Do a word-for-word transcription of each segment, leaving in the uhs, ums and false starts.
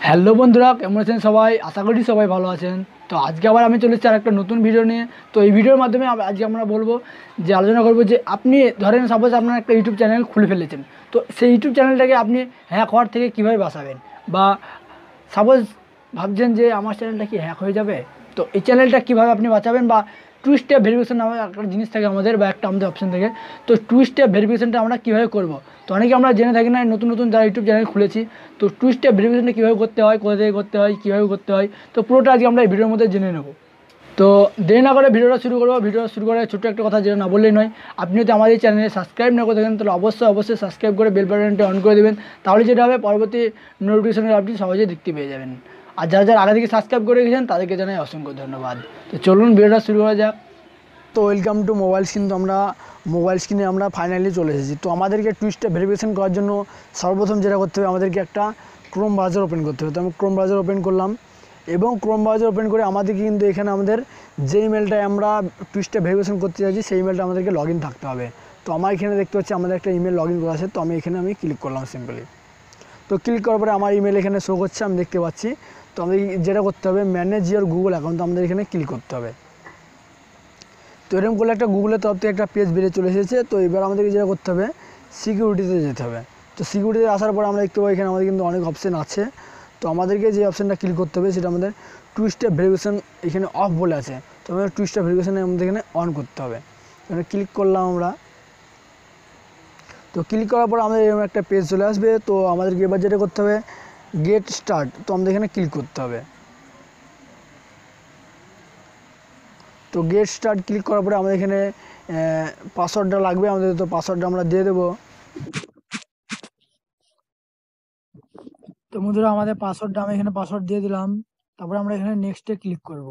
Hello बंधुरा केमन आছেন सबाई आशा करी सबाई ভালো আছেন। तो आज के आबार आमी चलेছি আর একটা নতুন ভিডিও নিয়ে। তো এই ভিডিওর মাধ্যমে আজকে আমরা বলবো যে আলোচনা করব যে আপনি ধরেন সাপোজ আপনার একটা ইউটিউব চ্যানেল খুলে ফেলেছেন, তো সেই ইউটিউব চ্যানেলটাকে আপনি হ্যাক হওয়ার থেকে কিভাবে বাঁচাবেন, বা সাপোজ ভাবছেন যে আমার চ্যানেলটা কি হ্যাক হয়ে যাবে, তো এই চ্যানেলটা কিভাবে আপনি বাঁচাবেন। বা টু স্টেপ ভেরিফিকেশন নামে একটা জিনিস থাকে আমাদের, বা একটা আমাদের অপশন থাকে। তো টু স্টেপ ভেরিফিকেশনটা আমরা কীভাবে করবো, তো অনেকে আমরা জেনে থাকি না, নতুন নতুন যারা ইউটিউব চ্যানেল খুলেছি। তো টু স্টেপ ভেরিফিকেশনটা কীভাবে করতে হয়, কোথা থেকে করতে হয়, কীভাবে করতে হয়, তো পুরোটা আজকে আমরা এই ভিডিওর মধ্যে জেনে নেব। তো দেরি না করে ভিডিওটা শুরু করবো। ভিডিওটা শুরু করে ছোট্ট একটা কথা যেটা না বললেই নয়, আপনি যদি আমাদের চ্যানেলে সাবস্ক্রাইব না করে থাকেন তাহলে অবশ্যই অবশ্যই সাবস্ক্রাইব করে বেল বাটনটা অন করে দেবেন, তাহলে যেটা হবে পরবর্তী নোটিফিকেশনটা আপনি সহজেই দেখতে পেয়ে যাবেন। আর যারা যারা আগে থেকে সাবস্ক্রাইব করে গেছেন তাদেরকে জানাই অসংখ্য ধন্যবাদ। তো চলুন ভিডিওটা শুরু করা যাক। তো ওয়েলকাম টু মোবাইল স্ক্রিন। তো আমরা মোবাইল স্ক্রিনে আমরা ফাইনালি চলে এসেছি। তো আমাদেরকে টু স্টেপ ভেরিফিকেশন করার জন্য সর্বপ্রথম যেটা করতে হবে, আমাদেরকে একটা ক্রোম ব্রাউজার ওপেন করতে হবে। তো আমি ক্রোম ব্রাউজার ওপেন করলাম, এবং ক্রোম ব্রাউজার ওপেন করে আমাদেরকে কিন্তু এখানে আমাদের যে ইমেলটায় আমরা টু স্টেপ ভেরিফিকেশন করতে চাইছি সেই ইমেলটা আমাদেরকে লগ ইন থাকতে হবে। তো আমার এখানে দেখতে হচ্ছে আমাদের একটা ইমেল লগ ইন করা আছে। তো আমি এখানে আমি ক্লিক করলাম সিম্পলি। তো ক্লিক করার পরে আমার ইমেল এখানে শো করছে, আমি দেখতে পাচ্ছি। তো আমাদের যেটা করতে হবে, ম্যানেজ ইয়োর গুগল অ্যাকাউন্ট, আমাদের এখানে ক্লিক করতে হবে। তো এরকম করলে একটা গুগলের তরফ থেকে একটা পেজ বেরিয়ে চলে এসেছে। তো এবার আমাদেরকে যেটা করতে হবে, সিকিউরিটিতে যেতে হবে। তো সিকিউরিটিতে আসার পর আমরা দেখতে পাবো এখানে আমাদের কিন্তু অনেক অপশান আছে। তো আমাদেরকে যে অপশানটা ক্লিক করতে হবে সেটা আমাদের টু স্টেপ ভেরিফিকেশন এখানে অফ বলে আছে। তো আমাদের টু স্টেপ ভেরিফিকেশানে আমাদের এখানে অন করতে হবে। এখানে ক্লিক করলাম আমরা। তো ক্লিক করার পর আমাদের এরকম একটা পেজ চলে আসবে। তো আমাদেরকে এবার যেটা করতে হবে, গেট স্টার্ট, তো আমাদের এখানে ক্লিক করতে হবে। তো গেট স্টার্ট ক্লিক করার পরে আমাদের এখানে পাসওয়ার্ডটা লাগবে আমাদের। তো পাসওয়ার্ডটা আমরা দিয়ে দেবো। তো বন্ধুরা আমাদের পাসওয়ার্ডটা আমি এখানে পাসওয়ার্ড দিয়ে দিলাম। তারপরে আমরা এখানে নেক্সটে ক্লিক করব।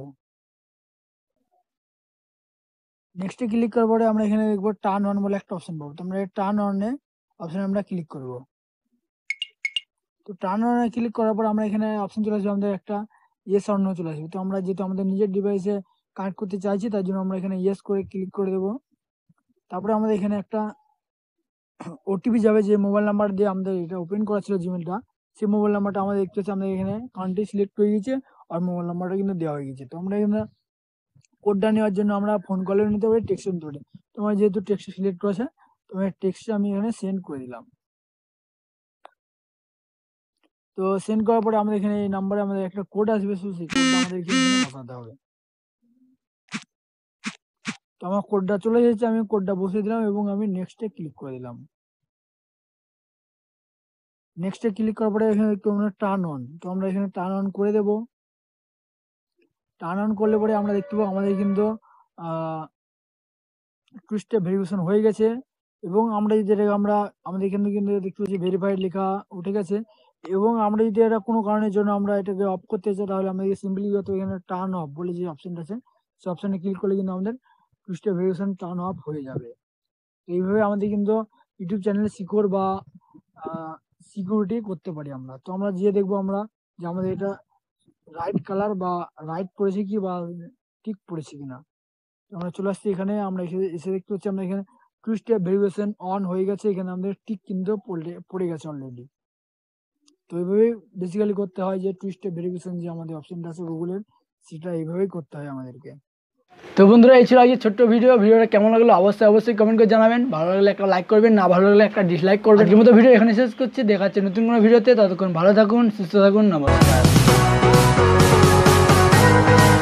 নেক্সটে ক্লিক করার পরে আমরা এখানে দেখবো টার্ন অন বলে একটা অপশন পাবো। তো আমরা টার্ন অনে অপশানে আমরা ক্লিক করব। তো টার্ন অনে ক্লিক করার পর আমরা এখানে অপশন চলে আসবে, আমাদের একটা ইয়েস অন চলে আসবে। তো আমরা যেহেতু আমাদের নিজের ডিভাইসে কানেক্ট করতে চাইছি তার জন্য আমরা এখানে ইয়েস করে ক্লিক করে দেবো। তারপরে আমাদের এখানে একটা ওটিপি যাবে, যে মোবাইল নাম্বার দিয়ে আমাদের এটা ওপেন করা ছিল জিমেলটা, সেই মোবাইল নাম্বারটা আমাদের দেখতে হচ্ছে। আমাদের এখানে কান্ট্রি সিলেক্ট হয়ে গেছে আর মোবাইল নাম্বারটা কিন্তু দেওয়া হয়ে গেছে। তো আমরা এখানে কোডটা নেওয়ার জন্য আমরা ফোন কলেও নিতে পারি, টেক্সটও নিতে পারি। তো আমার যেহেতু টেক্সট সিলেক্ট করেছে, তো টেক্সটটা আমি এখানে সেন্ড করে দিলাম। তো সেন্ড করার পরে আমাদের এখানে এই নাম্বারে আমাদের একটা কোড আসবে, সেই কোডটা আমাদেরকে বসাতে হবে। তো আমার কোডটা চলে এসেছে, আমি কোডটা বসিয়ে দিলাম এবং আমি নেক্সটে ক্লিক করে দিলাম। নেক্সটে ক্লিক করার পরে এখানে টার্ন অন, তো আমরা এখানে টার্ন অন করে দেব। টার্ন অন করলে পরে আমরা দেখতে পাবো আমাদের কিন্তু টু স্টেপ ভেরিফিকেশন হয়ে গেছে। এবং আমরা যদি এটাকে আমরা আমাদের এখানে কিন্তু দেখতে পাচ্ছি ভেরিফাইড লেখা উঠে গেছে। এবং আমরা যদি এটা কোনো কারণের জন্য আমরা এটাকে অফ করতে চাই, তাহলে আমাদের সিম্পলি এখানে টার্ন অফ বলে যে অপশানটা আছে, সে অপশানে ক্লিক করলে কিন্তু আমাদের two step verification turn off হয়ে যাবে। এইভাবে আমাদের কিন্তু ইউটিউব চ্যানেল সিকিউর বা সিকিউরিটি করতে পারি আমরা। তো আমরা গিয়ে দেখবো আমরা যে আমাদের এটা রাইট কালার বা রাইট পড়েছে কি বা ঠিক পড়েছে কিনা। আমরা চলে আসছি এখানে, আমরা এসে দেখতে হচ্ছে আমরা এখানে টু স্টেপ ভেরিফিকেশন অন হয়ে গেছে, এখানে আমাদের ঠিক কিন্তু পড়ে গেছে অলরেডি। তো এইভাবে বেসিক্যালি করতে হয় যে টু স্টেপ ভেরিফিকেশন যে আমাদের অপশনটা আছে গুগলের, সেটা এইভাবেই করতে হয় আমাদেরকে। তো বন্ধুরা এই ছিল আজকে ছোট্ট ভিডিও। ভিডিওটা কেমন লাগলো অবশ্যই অবশ্যই কমেন্ট করে জানাবেন। ভালো লাগলে একটা লাইক করবেন, না ভালো লাগলে একটা ডিসলাইক করবেন। এর মতো ভিডিও এখানে শেষ করছি, দেখা হচ্ছে নতুন কোনো ভিডিওতে। ততক্ষণ ভালো থাকুন, সুস্থ থাকুন, নমস্কার।